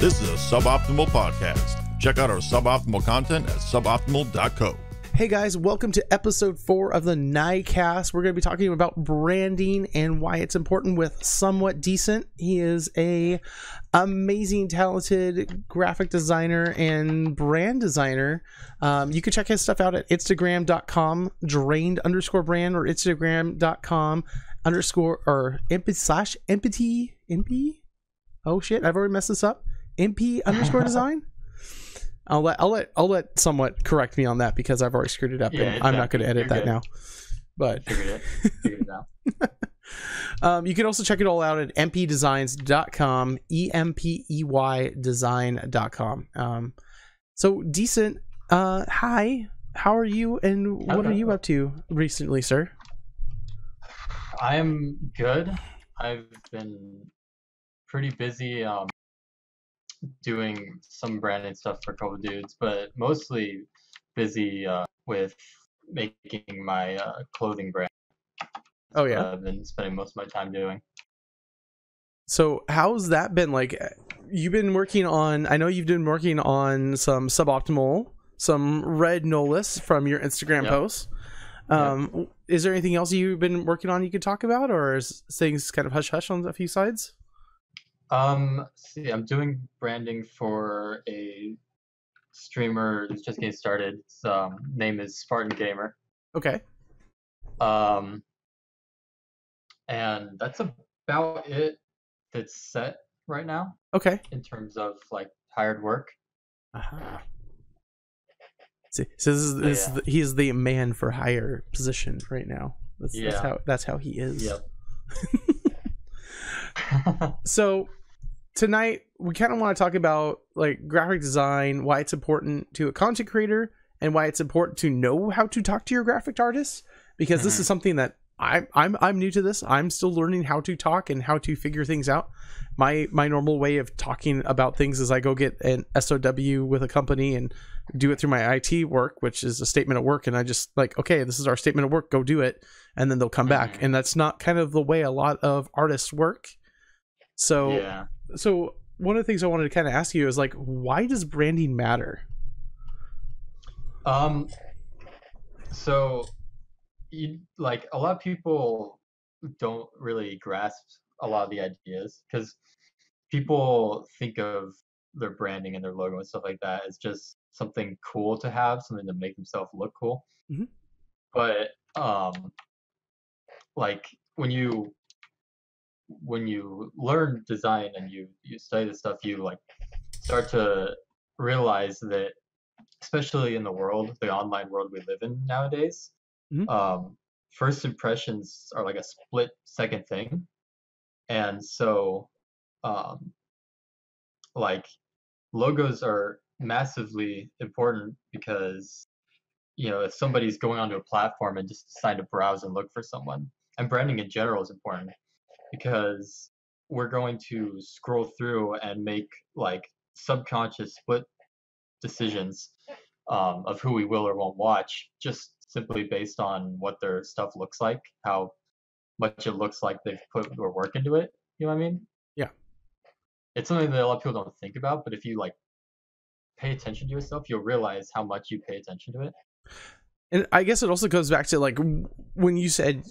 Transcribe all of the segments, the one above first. This is a Suboptimal podcast. Check out our Suboptimal content at suboptimal.co. Hey guys, welcome to episode 4 of the NighCast. We're going to be talking about branding and why it's important with SumWutDecent. He is a amazing, talented graphic designer and brand designer. You can check his stuff out at Instagram.com, drained_brand, or Instagram.com/empty. Oh shit, I've already messed this up. Empey_design. I'll let somewhat correct me on that because I've already screwed it up, yeah, and I'm not going to edit that now. But figured it out. You can also check it all out at empeydesigns.com, empeydesign.com. So decent. Hi, how are you? And what are you up to recently, sir? I'm good. I've been pretty busy. Doing some branding stuff for a couple of dudes, but mostly busy with making my clothing brand. Oh yeah, I've been spending most of my time doing. So how's that been? Like, you've been working on, I know you've been working on some Suboptimal, some Red Nolis from your Instagram posts. Yep. Is there anything else you've been working on you could talk about, or is things kind of hush hush on a few sides? See, I'm doing branding for a streamer that's just getting started. His name is Spartan Gamer. Okay. And that's about it that's set right now. Okay. In terms of like hired work. Uh-huh. See, so this is he is the man for hire position right now. That's how he is. Yep. So tonight we kind of want to talk about like graphic design, why it's important to a content creator, and why it's important to know how to talk to your graphic artist, because this is something that I'm new to. This I'm still learning how to talk and how to figure things out. My normal way of talking about things is I go get an SOW with a company and do it through my IT work, which is a statement of work, and I just like, okay, this is our statement of work, go do it, and then they'll come back. And that's not kind of the way a lot of artists work. So so one of the things I wanted to kind of ask you is like, why does branding matter? So like a lot of people don't really grasp a lot of the ideas, because people think of their branding and their logo and stuff like that as just something cool to have, something to make themselves look cool. But like when you learn design and you study this stuff, you like start to realize that, especially in the world, the online world we live in nowadays, first impressions are like a split second thing. And so like logos are massively important, because you know, if somebody's going onto a platform and just decide to browse and look for someone, and branding in general is important, because we're going to scroll through and make like subconscious split decisions of who we will or won't watch, just simply based on what their stuff looks like, how much it looks like they've put their work into it. You know what I mean? Yeah. It's something that a lot of people don't think about, but if you like pay attention to yourself, you'll realize how much you pay attention to it. And I guess it also goes back to like when you said,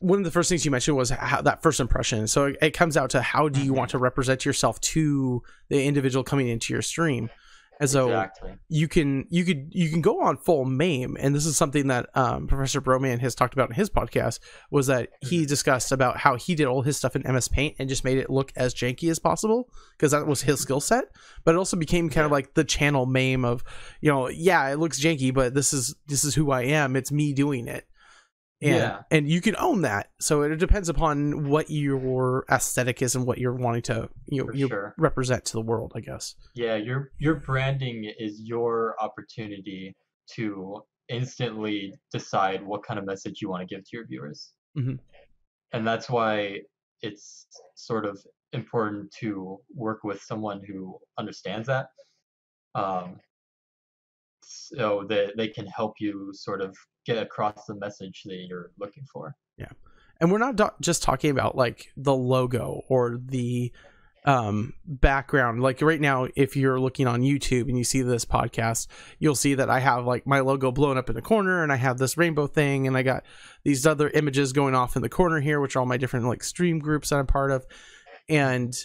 one of the first things you mentioned was how, that first impression. So it comes out to how do you want to represent yourself to the individual coming into your stream. And so you can go on full MAME, and this is something that Professor Broman has talked about in his podcast, was that he discussed about how he did all his stuff in MS Paint and just made it look as janky as possible, because that was his skill set. But it also became kind of like the channel MAME of, you know, yeah, it looks janky, but this is who I am. It's me doing it. And, and you can own that. So it depends upon what your aesthetic is and what you're wanting to represent to the world, I guess. Yeah, your branding is your opportunity to instantly decide what kind of message you want to give to your viewers. And that's why it's sort of important to work with someone who understands that, so that they can help you sort of get across the message that you're looking for. Yeah. And we're not just talking about like the logo or the background. Like right now, if you're looking on YouTube and you see this podcast, you'll see that I have like my logo blown up in the corner, and I have this rainbow thing, and I got these other images going off in the corner here, which are all my different like stream groups that I'm part of. And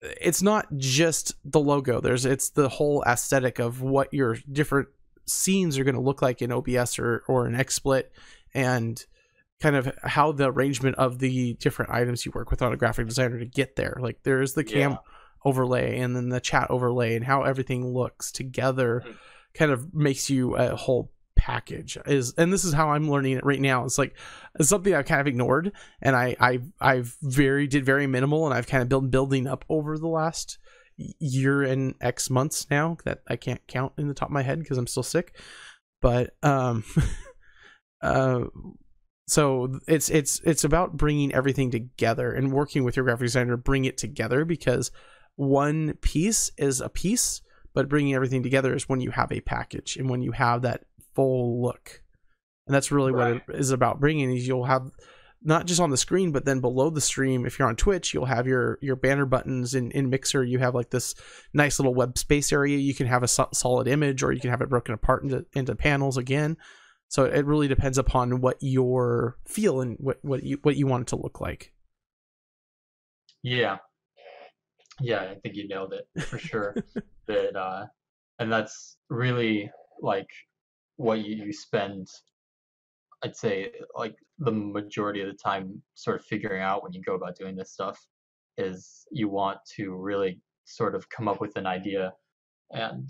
it's not just the logo. It's the whole aesthetic of what your different scenes are going to look like in OBS or an XSplit, and kind of how the arrangement of the different items you work with on a graphic designer to get there. Like there's the cam overlay and then the chat overlay, and how everything looks together kind of makes you a whole package. And this is how I'm learning it right now. It's like it's something I've kind of ignored, and I've did very minimal, and I've kind of building up over the last year and X months now that I can't count in the top of my head because I'm still sick. But so it's about bringing everything together and working with your graphic designer to bring it together, because one piece is a piece, but bringing everything together is when you have a package and when you have that full look. And that's really what it is about bringing, is you'll have not just on the screen, but then below the stream, if you're on Twitch, you'll have your banner buttons. In Mixer, you have like this nice little web space area. You can have a solid image, or you can have it broken apart into panels again. So it really depends upon what your feel and what you want it to look like. Yeah. Yeah, I think you nailed it for sure. That and that's really like what you spend, I'd say, like the majority of the time sort of figuring out when you go about doing this stuff, is you want to really sort of come up with an idea and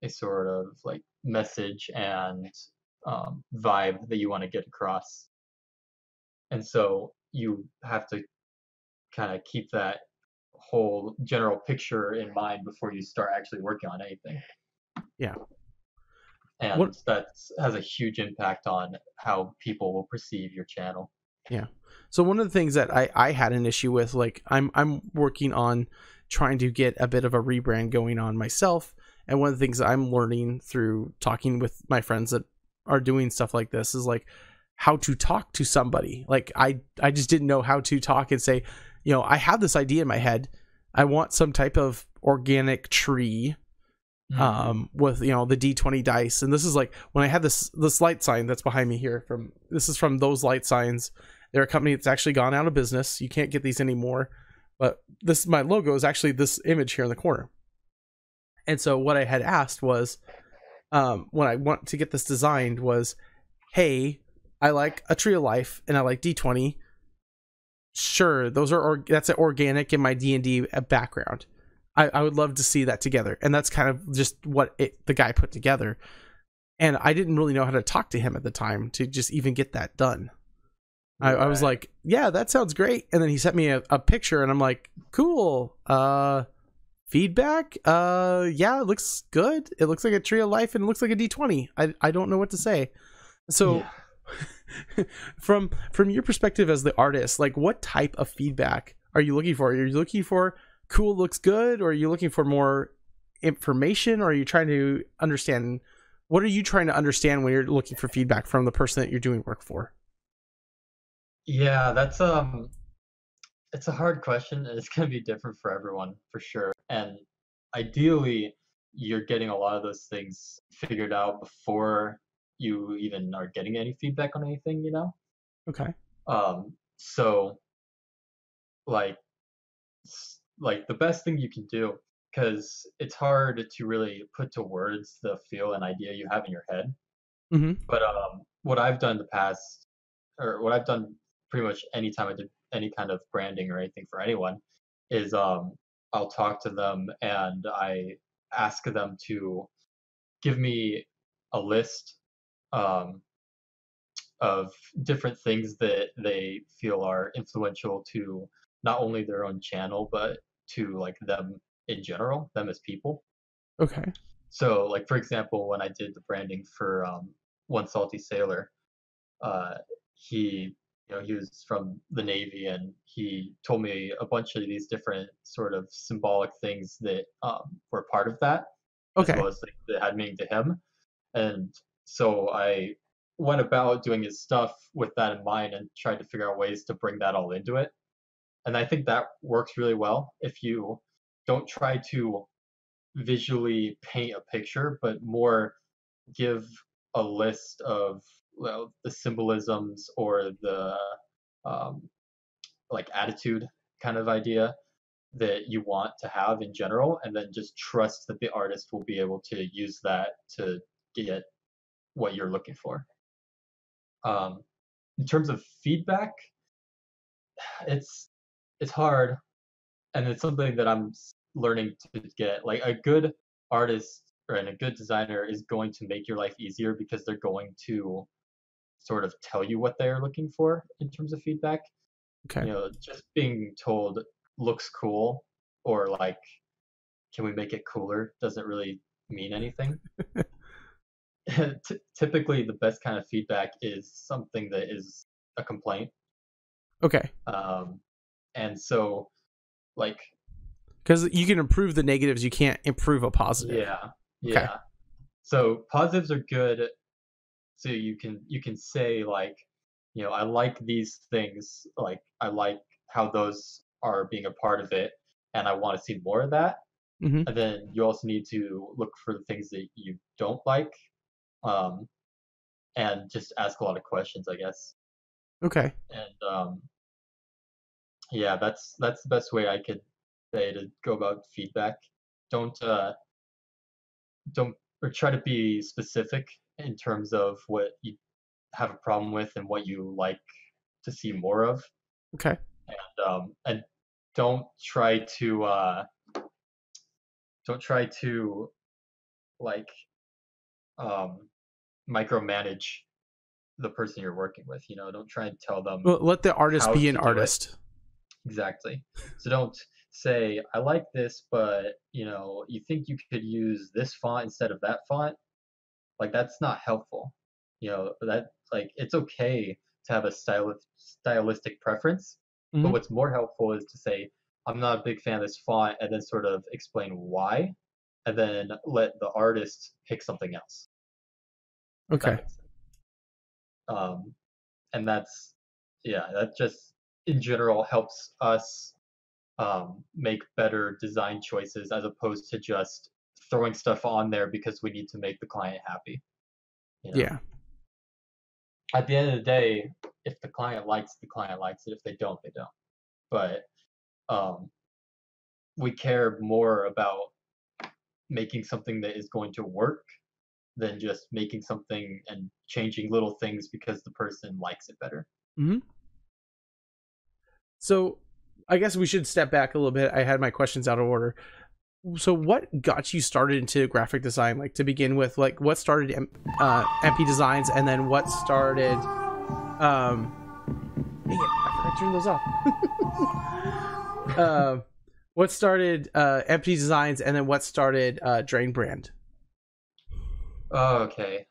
a sort of like message and vibe that you want to get across. And so you have to kind of keep that whole general picture in mind before you start actually working on anything. Yeah. And that has a huge impact on how people will perceive your channel. Yeah. So one of the things that I had an issue with, like I'm working on trying to get a bit of a rebrand going on myself. And one of the things that I'm learning through talking with my friends that are doing stuff like this is like how to talk to somebody. Like I just didn't know how to talk and say, you know, I have this idea in my head. I want some type of organic tree. With, you know, the D20 dice. And this is like when I had this light sign that's behind me here from those light signs. They're a company that's actually gone out of business. You can't get these anymore, but this, my logo is actually this image here in the corner. And so what I had asked was, when I want to get this designed was, hey, I like a tree of life and I like D20. Sure. Those are, that's an organic in my D&D background. I would love to see that together. And that's kind of just what the guy put together. And I didn't really know how to talk to him at the time to just even get that done. I was like, yeah, that sounds great. And then he sent me a picture and I'm like, cool. Feedback. Yeah, it looks good. It looks like a tree of life and it looks like a D20. I don't know what to say. So yeah. from your perspective as the artist, like what type of feedback are you looking for? Are you looking for cool, looks good, or are you looking for more information, or are you trying to understand? What are you trying to understand when you're looking for feedback from the person that you're doing work for? Yeah, that's it's a hard question, and it's going to be different for everyone for sure. And ideally, you're getting a lot of those things figured out before you even are getting any feedback on anything, you know? Okay. So, like the best thing you can do, because it's hard to really put to words the feel and idea you have in your head. But what I've done in the past, or what I've done pretty much anytime I did any kind of branding or anything for anyone, is I'll talk to them and I ask them to give me a list of different things that they feel are influential to not only their own channel, but to like them in general, them as people. Okay. So like, for example, when I did the branding for One Salty Sailor, he was from the Navy, and he told me a bunch of these different sort of symbolic things that were part of that. Okay. As well as things that had meaning to him. And so I went about doing his stuff with that in mind and tried to figure out ways to bring that all into it. And I think that works really well if you don't try to visually paint a picture, but more give a list of, well, the symbolisms or the like attitude kind of idea that you want to have in general, and then just trust that the artist will be able to use that to get what you're looking for. In terms of feedback, it's hard, and it's something that I'm learning to get. Like, a good artist and a good designer is going to make your life easier because they're going to sort of tell you what they're looking for in terms of feedback. Okay. You know, just being told looks cool or like, can we make it cooler, doesn't really mean anything. Typically the best kind of feedback is something that is a complaint. Okay. And so, like, because you can improve the negatives, you can't improve a positive. Yeah. Yeah. Okay. So positives are good. So you can say, like, you know, I like these things, like I like how those are being a part of it, and I want to see more of that. Mm-hmm. And then you also need to look for the things that you don't like, and just ask a lot of questions, I guess. Okay. And yeah, that's the best way I could say to go about feedback. Don't or try to be specific in terms of what you have a problem with and what you like to see more of. Okay. And don't try to like micromanage the person you're working with. You know, don't try and tell them. Well, let the artist be an artist. Exactly. So don't say, I like this, but you know, you think you could use this font instead of that font. Like, that's not helpful. You know, that, like, it's okay to have a stylistic preference. Mm-hmm. But what's more helpful is to say, I'm not a big fan of this font, and then sort of explain why, and then let the artist pick something else. Okay. And that's, yeah, that just in general helps us make better design choices, as opposed to just throwing stuff on there because we need to make the client happy. You know? Yeah. At the end of the day, if the client likes it, the client likes it. If they don't, they don't. But we care more about making something that is going to work than just making something and changing little things because the person likes it better. Mm-hmm. So I guess we should step back a little bit. I had my questions out of order. So what got you started into graphic design? Like, to begin with, like, what started Empey Designs, and then what started dang it, I forgot to turn those off. What started Empey Designs, and then what started Drained Brand? Oh, okay.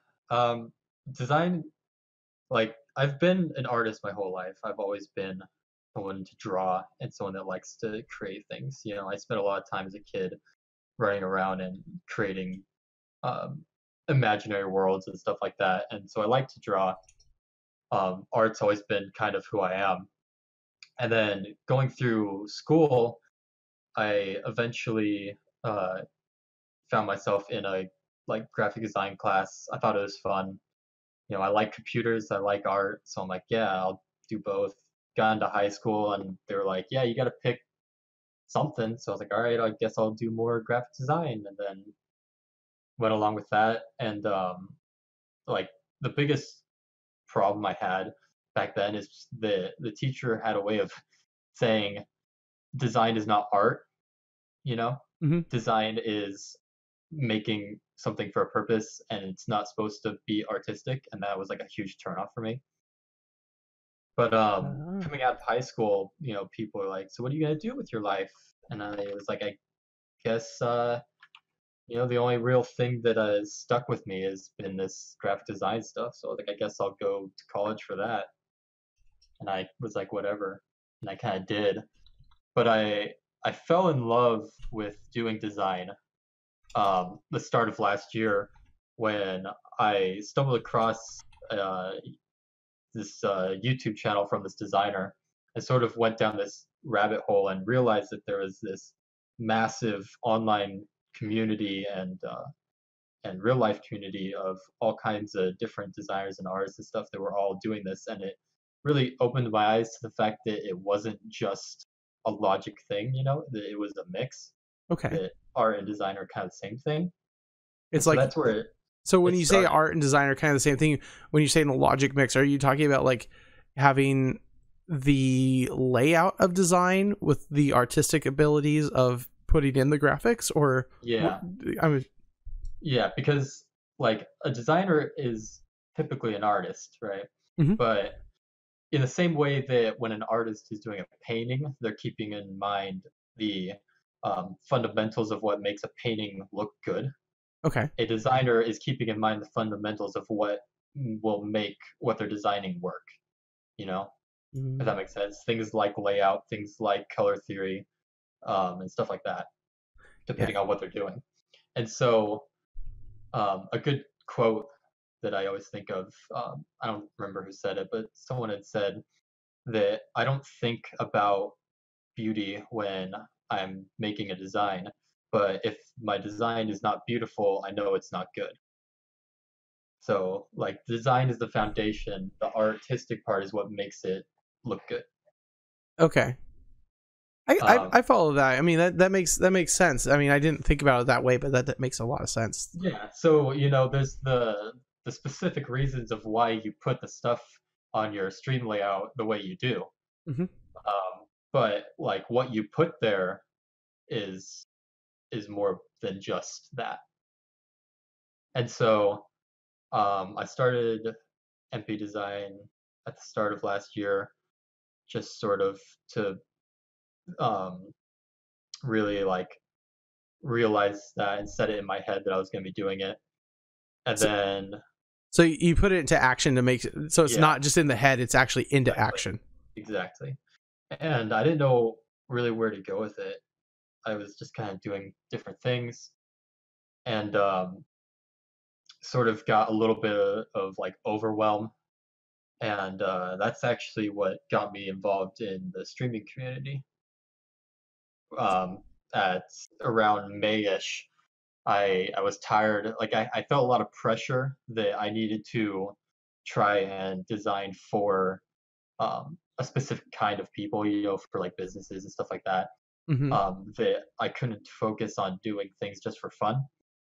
Design, like, I've been an artist my whole life. I've always been someone to draw and someone that likes to create things. You know, I spent a lot of time as a kid running around and creating imaginary worlds and stuff like that. And so I like to draw. Art's always been kind of who I am. And then going through school, I eventually found myself in a graphic design class. I thought it was fun. You know, I like computers, I like art, so I'm like, yeah, I'll do both. Got into high school and they were like, yeah, you got to pick something. So I was like, all right, I guess I'll do more graphic design. And then went along with that. And like, the biggest problem I had back then is the teacher had a way of saying design is not art, you know. Mm-hmm. Design is making something for a purpose, and it's not supposed to be artistic. And that was like a huge turnoff for me. But coming out of high school, you know, people are like, so what are you going to do with your life? And I was like, I guess, you know, the only real thing that has stuck with me has been this graphic design stuff. So I was like, I guess I'll go to college for that. And I was like, whatever. And I kind of did. But I fell in love with doing design the start of last year, when I stumbled across this YouTube channel from this designer, and sort of went down this rabbit hole and realized that there was this massive online community and real life community of all kinds of different designers and artists and stuff that were all doing this. And it really opened my eyes to the fact that it wasn't just a logic thing, you know, that it was a mix. Okay. That art and design are kind of the same thing. It's so like that's where it, so when it you started. Say art and design are kind of the same thing, when you say in the logic mix, are you talking about like having the layout of design with the artistic abilities of putting in the graphics? Or yeah, I mean, yeah, because like a designer is typically an artist, right? Mm-hmm. But in the same way that when an artist is doing a painting, they're keeping in mind the fundamentals of what makes a painting look good. Okay. A designer is keeping in mind the fundamentals of what will make what they're designing work, you know? Mm-hmm. If that makes sense. Things like layout, things like color theory, and stuff like that, depending on what they're doing. And so a good quote that I always think of, I don't remember who said it, but someone had said that I don't think about beauty when I'm making a design, but if my design is not beautiful, I know it's not good. So like design is the foundation, the artistic part is what makes it look good. Okay. I follow that. I mean, that makes sense. I mean, I didn't think about it that way, but that makes a lot of sense. Yeah. So, you know, there's the specific reasons of why you put the stuff on your stream layout the way you do. Mm-hmm. But like what you put there is more than just that. And so I started Empey Design at the start of last year, just sort of to really like realize that and set it in my head that I was going to be doing it. And so you put it into action to make it, so it's not just in the head, it's actually into action. Exactly. And I didn't know really where to go with it. I was just kind of doing different things and sort of got a little bit of like overwhelm. And that's actually what got me involved in the streaming community. At around May-ish, I was tired. Like I felt a lot of pressure that I needed to try and design for a specific kind of people, you know, for like businesses and stuff like that. Mm-hmm. That I couldn't focus on doing things just for fun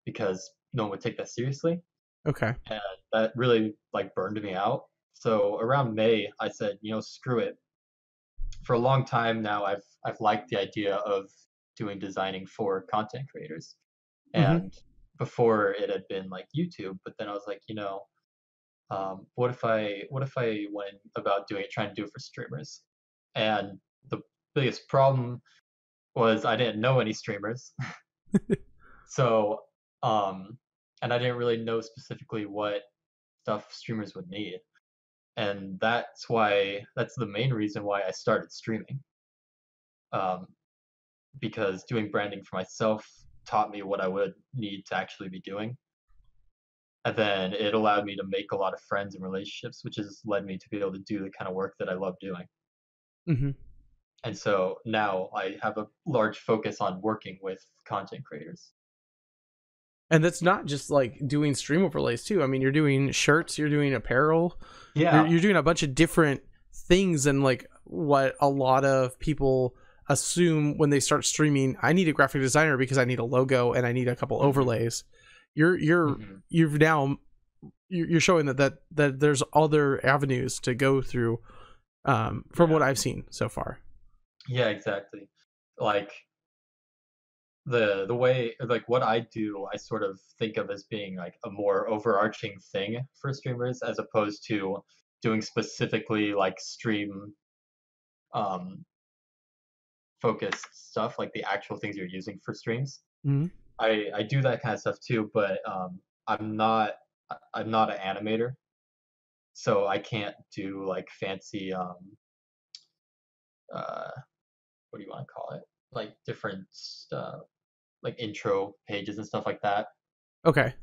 because no one would take that seriously. Okay. And that really like burned me out. So around May, I said, you know, screw it. For a long time now, I've liked the idea of designing for content creators. Mm-hmm. And before it had been like YouTube, but then I was like, you know, what if I went about trying to do it for streamers? And the biggest problem was I didn't know any streamers. So, and I didn't really know specifically what stuff streamers would need. And that's the main reason why I started streaming. Because doing branding for myself taught me what I would need to actually be doing. And then it allowed me to make a lot of friends and relationships, which has led me to be able to do the kind of work that I love doing. Mm-hmm. And so now I have a large focus on working with content creators. And that's not just like doing stream overlays too. I mean, you're doing shirts, you're doing apparel. Yeah. You're doing a bunch of different things than like what a lot of people assume when they start streaming. I need a graphic designer because I need a logo and I need a couple overlays. You're showing that there's other avenues to go through from what I've seen so far. Yeah, exactly. Like the way, like what I do, I sort of think of as being like a more overarching thing for streamers as opposed to doing specifically like stream focused stuff, like the actual things you're using for streams. Mm-hmm. I do that kind of stuff too, but I'm not an animator, so I can't do like fancy what do you want to call it, like different like intro pages and stuff like that. Okay.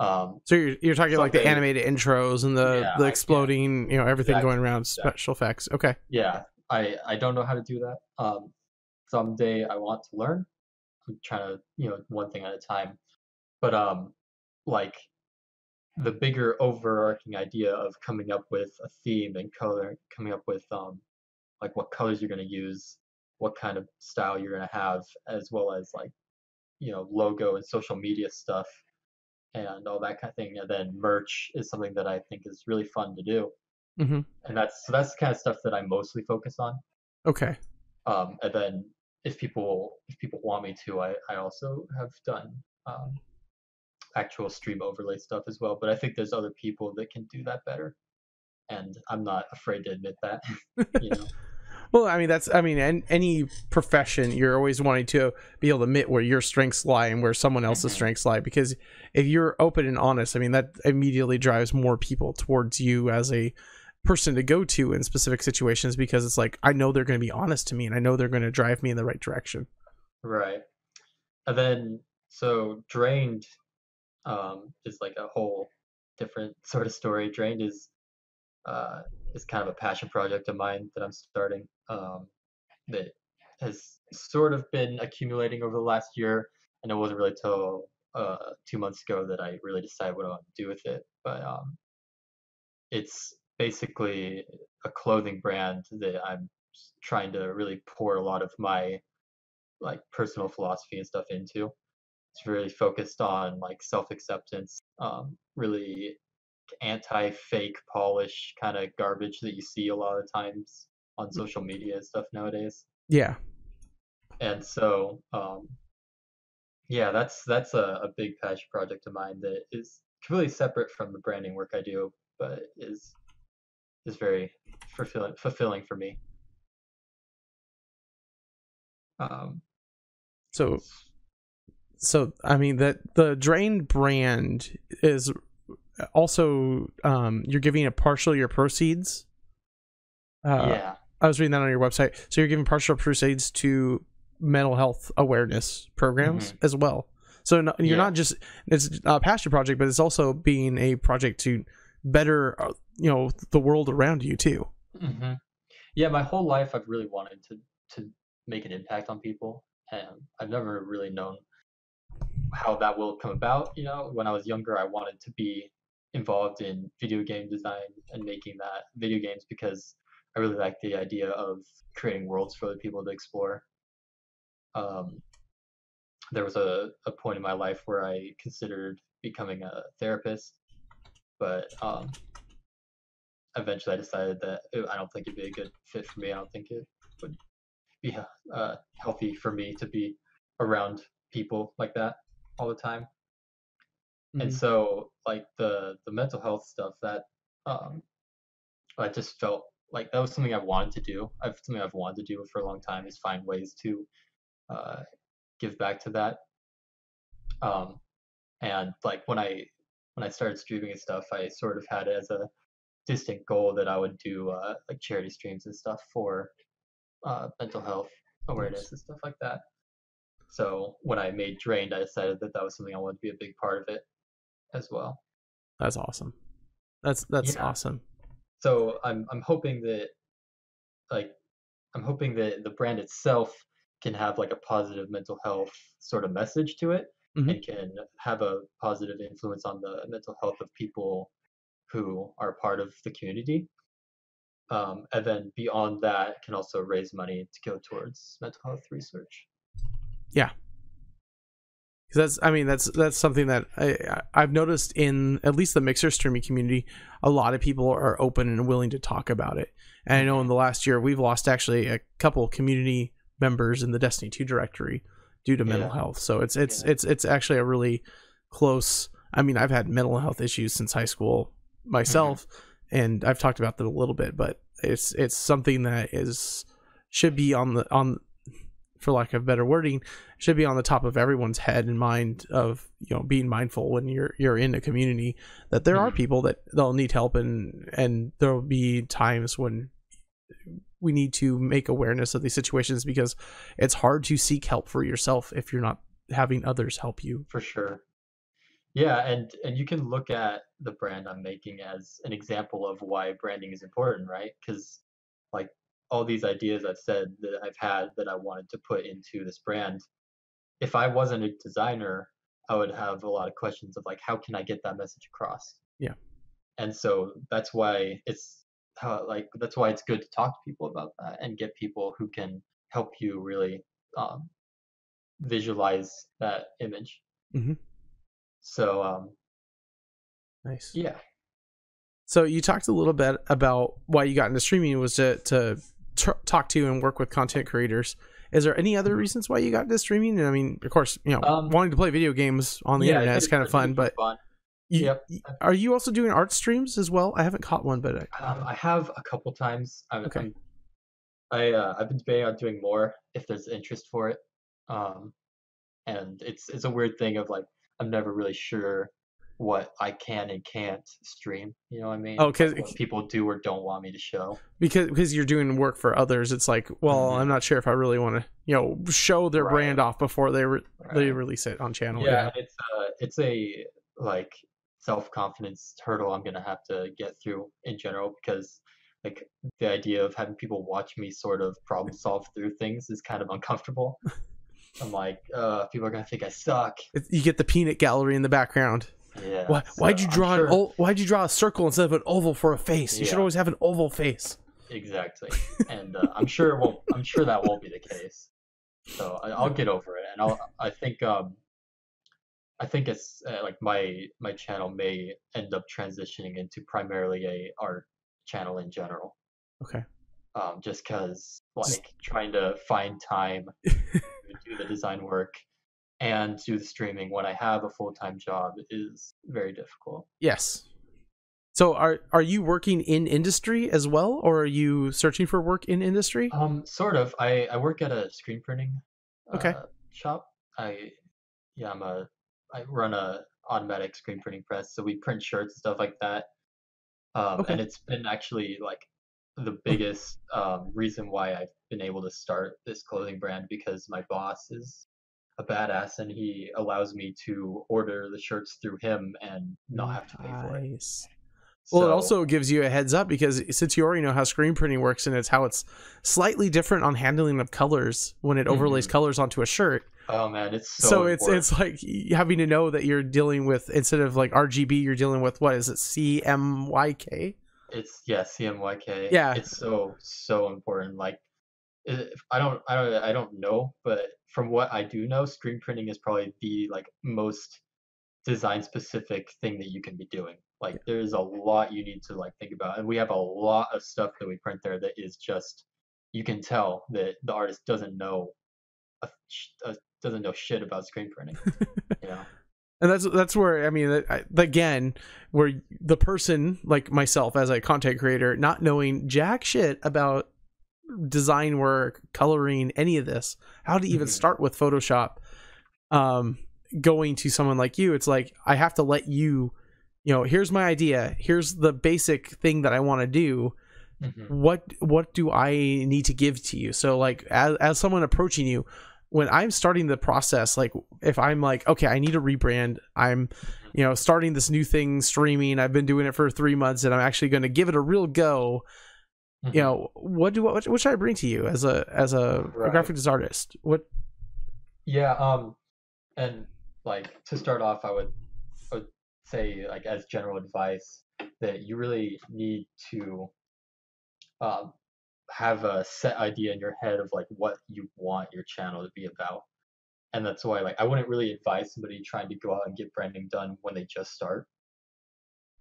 So you're talking like the animated intros and the exploding, you know, everything going around, special effects. Okay. Yeah. I don't know how to do that. Someday I want to learn. I'm trying to, you know, one thing at a time. But like the bigger overarching idea of coming up with a theme and color, coming up with like what colors you're going to use, what kind of style you're going to have, as well as like, you know, logo and social media stuff and all that kind of thing. And then merch is something that I think is really fun to do. Mm-hmm. And that's the kind of stuff that I mostly focus on. Okay. And then if people want me to, I also have done actual stream overlay stuff as well. But I think there's other people that can do that better, and I'm not afraid to admit that. You know. Well, I mean, any profession, you're always wanting to be able to admit where your strengths lie and where someone else's strengths lie, because if you're open and honest, I mean, that immediately drives more people towards you as a person to go to in specific situations, because it's like, I know they're going to be honest to me and I know they're going to drive me in the right direction. Right. And then, so Drained is like a whole different sort of story. Drained is kind of a passion project of mine that I'm starting, that has sort of been accumulating over the last year, and it wasn't really till 2 months ago that I really decided what I want to do with it. But it's basically a clothing brand that I'm trying to really pour a lot of my like personal philosophy and stuff into. It's really focused on like self-acceptance, really anti-fake polish kind of garbage that you see a lot of times on social media and stuff nowadays. Yeah. And so yeah, that's a big passion project of mine that is completely separate from the branding work I do, but is very fulfilling for me. So I mean, that the Drained brand is also you're giving a partial your proceeds. Yeah, I was reading that on your website. So you're giving partial proceeds to mental health awareness programs, mm-hmm. as well. So no, you're not just, it's a passion project, but it's also being a project to better, you know, the world around you too. Mm-hmm. Yeah, my whole life I've really wanted to make an impact on people, and I've never really known how that will come about. You know, when I was younger, I wanted to be involved in video game design and making that video games, because I really like the idea of creating worlds for other people to explore. There was a point in my life where I considered becoming a therapist, but eventually I decided that I don't think it'd be a good fit for me. I don't think it would be healthy for me to be around people like that all the time. Mm-hmm. And so like the mental health stuff, that I just felt like that was something I wanted to do. Something I've wanted to do for a long time is find ways to give back to that. And like when I started streaming and stuff, I sort of had it as a distinct goal that I would do like charity streams and stuff for mental health awareness, mm-hmm. and stuff like that. So when I made Drained, I decided that was something I wanted to be a big part of it as well. That's awesome. That's awesome. So I'm hoping that the brand itself can have like a positive mental health sort of message to it, mm-hmm. and can have a positive influence on the mental health of people who are part of the community. And then beyond that, can also raise money to go towards mental health research. Yeah, because that's something that I've noticed in at least the Mixer streaming community. A lot of people are open and willing to talk about it. And I know in the last year we've lost actually a couple community members in the Destiny 2 directory due to mental health. So it's actually a really close. I mean, I've had mental health issues since high school myself, mm-hmm. and I've talked about that a little bit. But it's something that should be on, for lack of better wording, should be on the top of everyone's head and mind of, you know, being mindful when you're in a community that there, mm-hmm. are people that they'll need help, and there'll be times when we need to make awareness of these situations, because it's hard to seek help for yourself if you're not having others help you. For sure. Yeah. And you can look at the brand I'm making as an example of why branding is important, right? Because like all these ideas I've said that I've had that I wanted to put into this brand, if I wasn't a designer, I would have a lot of questions of like, how can I get that message across? Yeah. And so that's why it's good to talk to people about that and get people who can help you really visualize that image. Mm-hmm. So nice. Yeah. So you talked a little bit about why you got into streaming was to talk to and work with content creators. Is there any other reasons why you got into streaming? I mean, of course, wanting to play video games on the internet is kind of fun, but are you also doing art streams as well? I haven't caught one, but I have a couple times. I've been debating on doing more if there's interest for it. And it's a weird thing of like, I'm never really sure what I can and can't stream, you know what I mean? Oh, because like people do or don't want me to show. Because you're doing work for others, it's like, well, mm-hmm. I'm not sure if I really want to, show their brand off before they release it on channel. Yeah, yeah. It's a like self-confidence hurdle I'm gonna have to get through in general, because like the idea of having people watch me sort of problem solve through things is kind of uncomfortable. I'm like, people are gonna think I suck. You get the peanut gallery in the background. Yeah. Why'd you draw why'd you draw a circle instead of an oval for a face? You should always have an oval face. Exactly. And I'm sure that won't be the case. So I'll get over it, and I think it's like my channel may end up transitioning into primarily a art channel in general. Okay. Just because trying to find time to do the design work and do the streaming when I have a full-time job is very difficult. Yes. So are you working in industry as well, or are you searching for work in industry? Sort of. I work at a screen printing shop. I run a automatic screen printing press, so we print shirts and stuff like that. And it's been actually like the biggest reason why I've been able to start this clothing brand, because my boss is a badass and he allows me to order the shirts through him and not have to pay for it. Well, it also gives you a heads up, because since you already know how screen printing works, and it's how it's slightly different on handling of colors when it overlays colors onto a shirt. Oh man, it's so it's like having to know that you're dealing with, instead of like RGB, you're dealing with, what is it, CMYK? CMYK. Yeah, it's so important. Like, I don't know, but from what I do know, screen printing is probably the like most design specific thing that you can be doing. Like, there's a lot you need to like think about, and we have a lot of stuff that we print there that is just, you can tell that the artist doesn't know shit about screen printing. And that's where, I mean, again, where the person like myself as a content creator, not knowing jack shit about design work, coloring, any of this, how to even start with Photoshop, going to someone like you, it's like, I have to let you, here's my idea, here's the basic thing that I want to do. What do I need to give to you? So like, as someone approaching you, when I'm starting the process, like if I'm like, okay, I need to rebrand, I'm, starting this new thing, streaming, I've been doing it for 3 months and I'm actually going to give it a real go. What should I bring to you as a graphic design artist? And like, to start off, I would say, like, as general advice, that you really need to have a set idea in your head of like what you want your channel to be about. And that's why, like, I wouldn't really advise somebody trying to go out and get branding done when they just start.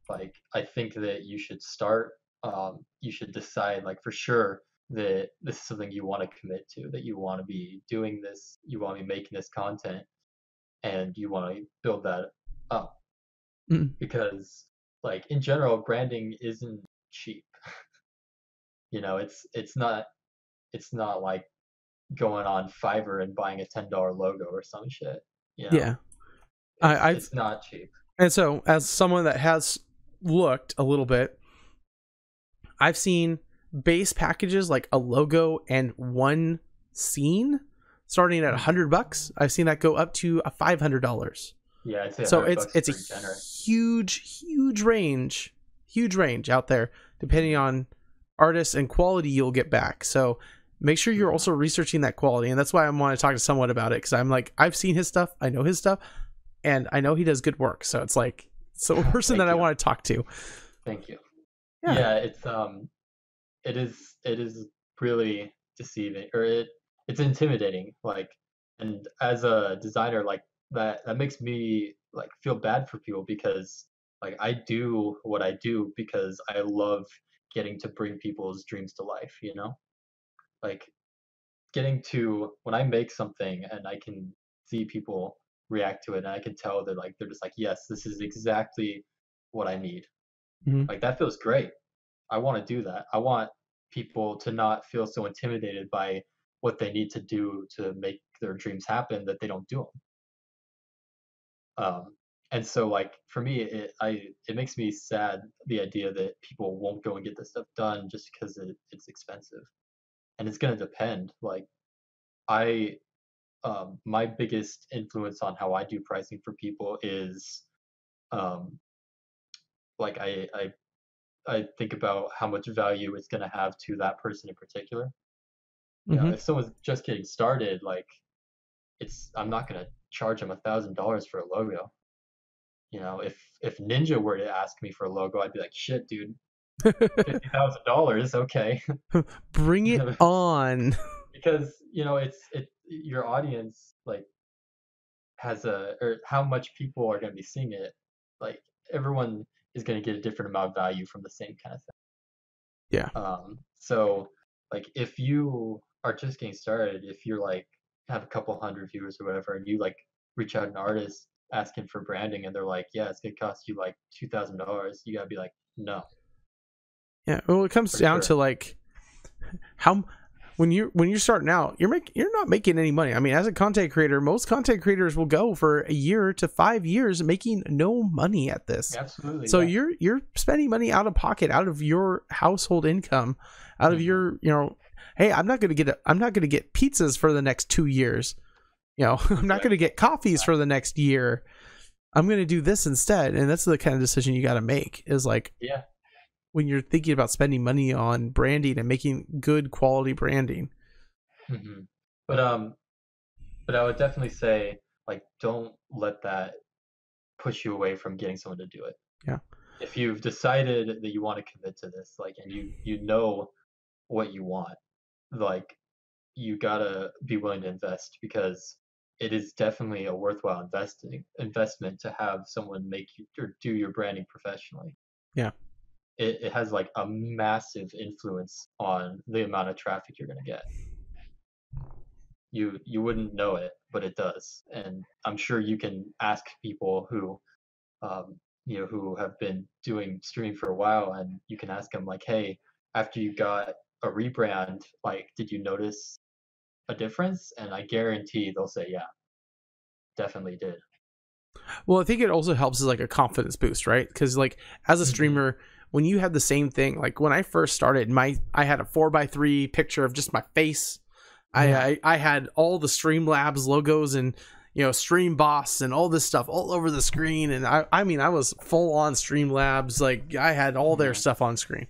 Like, I think that you should start, you should decide like for sure that this is something you want to commit to, that you want to be doing this, you want to be making this content, and you want to build that up. Because like, in general, branding isn't cheap. It's not like going on Fiverr and buying a $10 logo or some shit. Yeah. It's not cheap. And so, as someone that has looked a little bit, I've seen base packages like a logo and one scene starting at $100. I've seen that go up to $500. Yeah, I'd say so. It's a generous, huge range out there, depending on artists and quality you'll get back. So make sure you're also researching that quality. And that's why I want to talk to someone about it, because I'm like, I've seen his stuff, I know his stuff, and I know he does good work. So it's like, so a person that I want to talk to. Thank you. Yeah, it's it is really deceiving, or it's intimidating. Like, and as a designer, like that makes me like feel bad for people, because like I do what I do because I love getting to bring people's dreams to life, you know? Like getting to, when I make something and I can see people react to it and I can tell that like, they're just like, yes, this is exactly what I need. Mm-hmm. Like that feels great. I want to do that. I want people to not feel so intimidated by what they need to do to make their dreams happen that they don't do them. And so like for me, it makes me sad, the idea that people won't go and get this stuff done just because it's expensive. And it's going to depend. Like my biggest influence on how I do pricing for people is like I think about how much value it's going to have to that person in particular. Mm-hmm. You know, if someone's just getting started, like I'm not going to charge them $1,000 for a logo. You know, if Ninja were to ask me for a logo, I'd be like, shit, dude, $50,000. Okay. Bring it on. Because, you know, your audience like has or how much people are going to be seeing it. Like everyone is going to get a different amount of value from the same kind of thing. Yeah. So like if you are just getting started, if you're like have a couple hundred viewers or whatever, and you like reach out an artist asking for branding and they're like, yeah, it's going to cost you like $2,000. You gotta be like, no. Yeah. Well, it comes down to like how, when you're starting out, you're not making any money. I mean, as a content creator, most content creators will go for a year to 5 years making no money at this. Absolutely. So you're spending money out of pocket, out of your household income, out of your, you know, hey, I'm not going to get pizzas for the next 2 years. You know, I'm not going to get coffees for the next year. I'm going to do this instead. And that's the kind of decision you got to make, is like, yeah, when you're thinking about spending money on branding and making good quality branding. Mm-hmm. But I would definitely say like, don't let that push you away from getting someone to do it. Yeah. If you've decided that you want to commit to this, like, and you know what you want, like you gotta be willing to invest, because it is definitely a worthwhile investment to have someone make you or do your branding professionally. Yeah. It has like a massive influence on the amount of traffic you're going to get. You wouldn't know it, but it does. And I'm sure you can ask people who, you know, who have been doing streaming for a while, and you can ask them like, hey, after you got a rebrand, like, did you notice a difference? And I guarantee they'll say, yeah, definitely did. Well, I think it also helps as like a confidence boost, right? Because like as a streamer, when you have the same thing, like when I first started, I had a 4x3 picture of just my face. Yeah. I had all the Streamlabs logos and, you know, Stream Boss and all this stuff all over the screen. And I mean, I was full on Streamlabs. Like I had all their stuff on screen.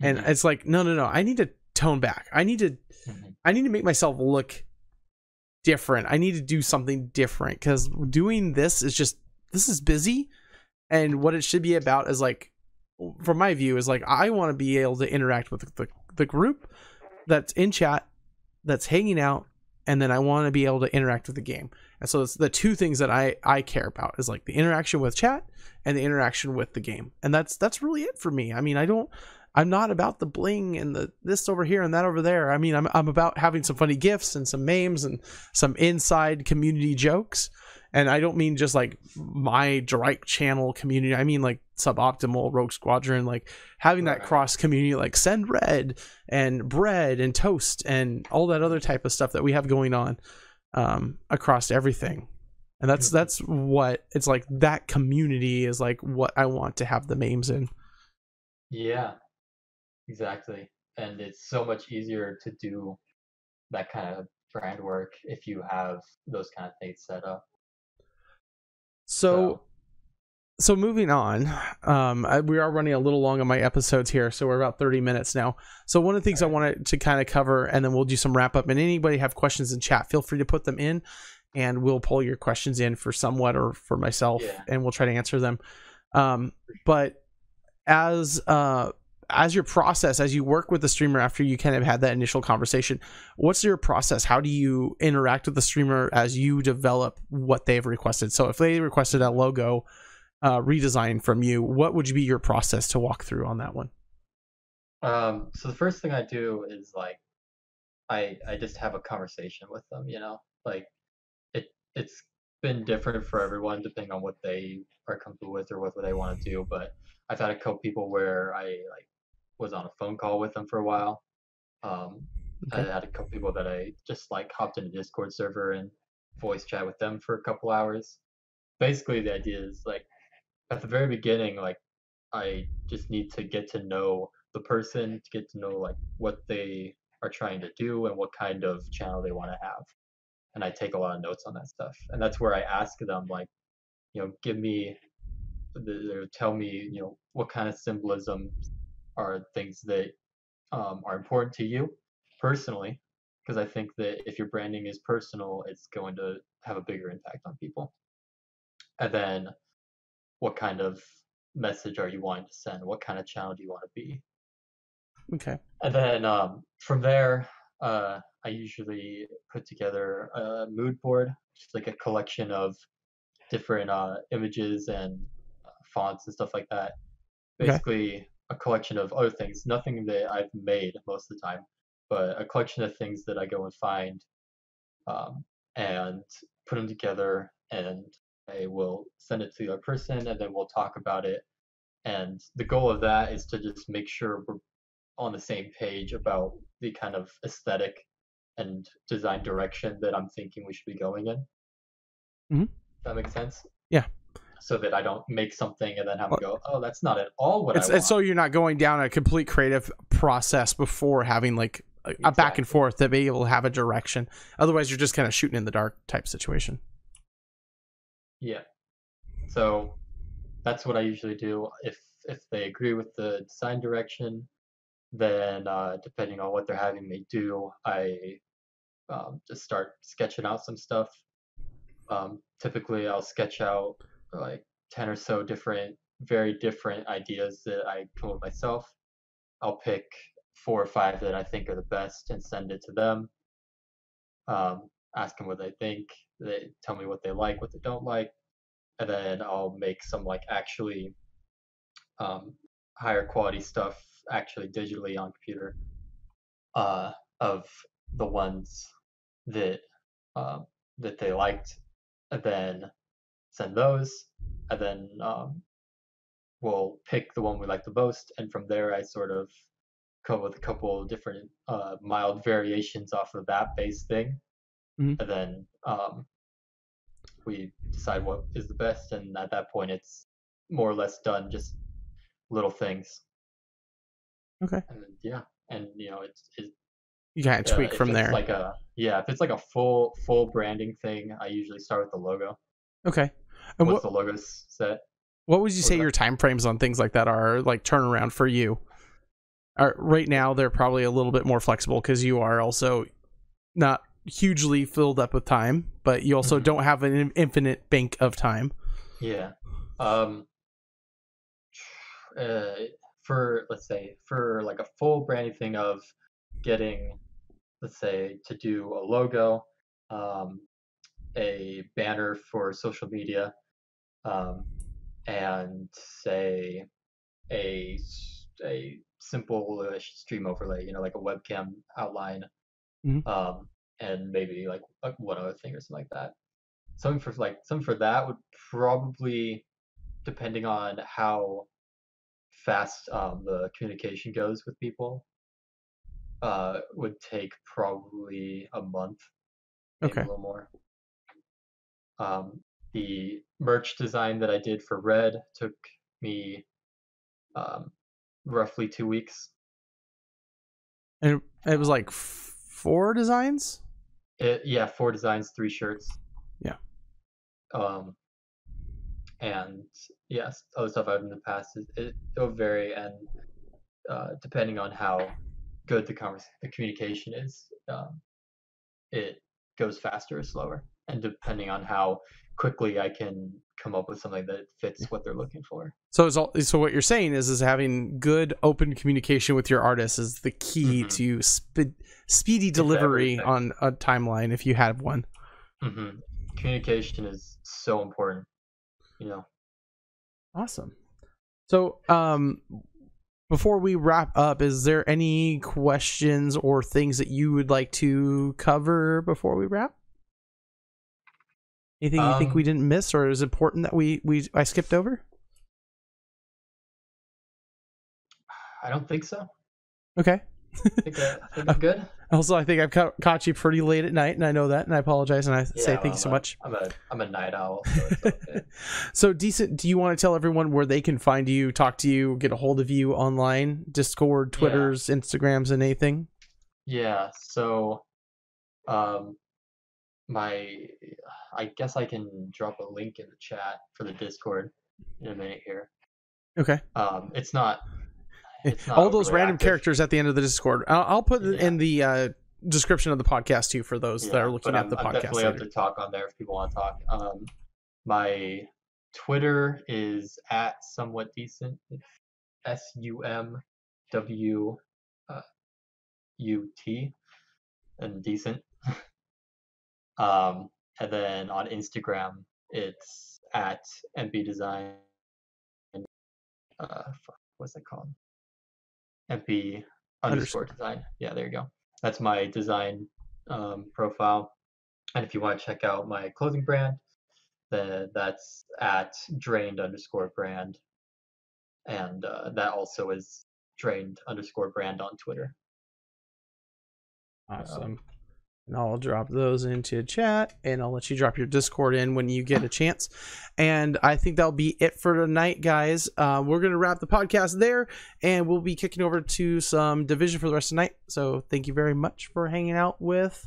And it's like, no, I need to tone back. I need to make myself look different. I need to do something different, because doing this is just, this is busy. And what it should be about is like, from my view, is like, I want to be able to interact with the group that's in chat, that's hanging out. And then I want to be able to interact with the game. And so it's the two things that I care about, is like the interaction with chat and the interaction with the game. And that's really it for me. I mean, I'm not about the bling and the this over here and that over there. I mean, I'm about having some funny GIFs and some memes and some inside community jokes. And I don't mean just like my direct channel community. I mean like Suboptimal, Rogue Squadron, like having that cross community, like Send Red and Bread and Toast and all that other type of stuff that we have going on across everything. And that's what it's like. That community is like what I want to have the memes in. Yeah. Exactly. And it's so much easier to do that kind of brand work if you have those kind of things set up. So So moving on, we are running a little long on my episodes here, so we're about 30 minutes now. So one of the things I wanted to kind of cover, and then we'll do some wrap up. And anybody have questions in chat, feel free to put them in, and we'll pull your questions in for SumWut or for myself, and we'll try to answer them. But as your process, as you work with the streamer after you kind of had that initial conversation, what's your process? How do you interact with the streamer as you develop what they've requested? So if they requested a logo redesign from you, what would be your process to walk through on that one? So the first thing I do is like I just have a conversation with them, you know, like it's been different for everyone depending on what they are comfortable with or what they want to do, but I've had a couple people where I like was on a phone call with them for a while. I had a couple people that I just like hopped into Discord server and voice chat with them for a couple hours. Basically the idea is like at the very beginning, like I just need to get to know the person, to get to know like what they are trying to do and what kind of channel they want to have. And I take a lot of notes on that stuff. And that's where I ask them, like, you know, give me, tell me, you know, what kind of symbolism are things that are important to you personally? Because I think that if your branding is personal, it's going to have a bigger impact on people. And then what kind of message are you wanting to send? What kind of channel do you want to be? Okay. And then from there, I usually put together a mood board, just like a collection of different images and fonts and stuff like that. Basically, a collection of other things, nothing that I've made most of the time, but a collection of things that I go and find and put them together, and I will send it to the person, and then we'll talk about it. And the goal of that is to just make sure we're on the same page about the kind of aesthetic and design direction that I'm thinking we should be going in. That makes sense? Yeah. So that I don't make something and then have to go, oh, that's not at all what I want. And so you're not going down a complete creative process before having like a back and forth to be able to have a direction. Otherwise, you're just kind of shooting in the dark type situation. Yeah, so that's what I usually do. If they agree with the design direction, then depending on what they're having me do, I just start sketching out some stuff. Typically, I'll sketch out like 10 or so different, very different ideas that I come up with myself. I'll pick 4 or 5 that I think are the best and send it to them. Ask them what they think. They tell me what they like, what they don't like, and then I'll make some like actually higher quality stuff actually digitally on computer of the ones that that they liked, and then send those, and then we'll pick the one we like the most, and from there I sort of come up with a couple of different mild variations off of that base thing. And then we decide what is the best, and at that point it's more or less done, just little things. Okay. And then, yeah, and you know it's you gotta tweak from there. Like a if it's like a full branding thing, I usually start with the logo. Okay. And what's the logo set? What would you say your time frames on things like that are, like turnaround for you? Right now they're probably a little bit more flexible because you are also not hugely filled up with time, but you also don't have an infinite bank of time. For let's say for like a full branding thing of getting, let's say, to do a logo, a banner for social media, and say a simple stream overlay, you know, like a webcam outline. And maybe like one other thing or something like that. Something for that would probably, depending on how fast the communication goes with people, would take probably a month, maybe a little more. The merch design that I did for Red took me roughly 2 weeks. And it was like 4 designs? Yeah, 4 designs, 3 shirts. Yeah. and yes, other stuff I've done in the past, it'll vary, and depending on how good the communication is, it goes faster or slower, and depending on how quickly I can come up with something that fits what they're looking for. So what you're saying is having good open communication with your artists is the key mm-hmm. to speedy delivery on a timeline, if you have one. Mm-hmm. Communication is so important, you know. Awesome. So before we wrap up, is there any questions or things that you would like to cover before we wrap? Anything you think we didn't miss, or is it important that I skipped over? I don't think so. Okay. I think I'm good. Also, I think I've caught you pretty late at night, and I know that, and I apologize, and I say thank you so much. I'm a night owl. So, it's okay. So Decent, do you want to tell everyone where they can find you, talk to you, get a hold of you online, Discord, Twitters, Instagrams, and anything? Yeah, so... I guess I can drop a link in the chat for the Discord in a minute here. Okay. It's not all those random characters at the end of the Discord. I'll put it in the description of the podcast too for those that are looking at the podcast. I'm definitely up to talk on there if people want to talk. My Twitter is at SumWutDecent. SumWut and decent. And then on Instagram, it's at Empey Designs. What's it called? Empey _design. Yeah, there you go. That's my design profile. And if you want to check out my clothing brand, then that's at Drained _brand. And that also is Drained _brand on Twitter. Awesome. And I'll drop those into chat, and I'll let you drop your Discord in when you get a chance. And I think that'll be it for tonight, guys. We're going to wrap the podcast there, and we'll be kicking over to some Division for the rest of the night. So thank you very much for hanging out with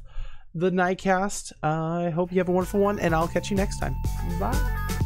the NighCast. I hope you have a wonderful one, and I'll catch you next time. Bye.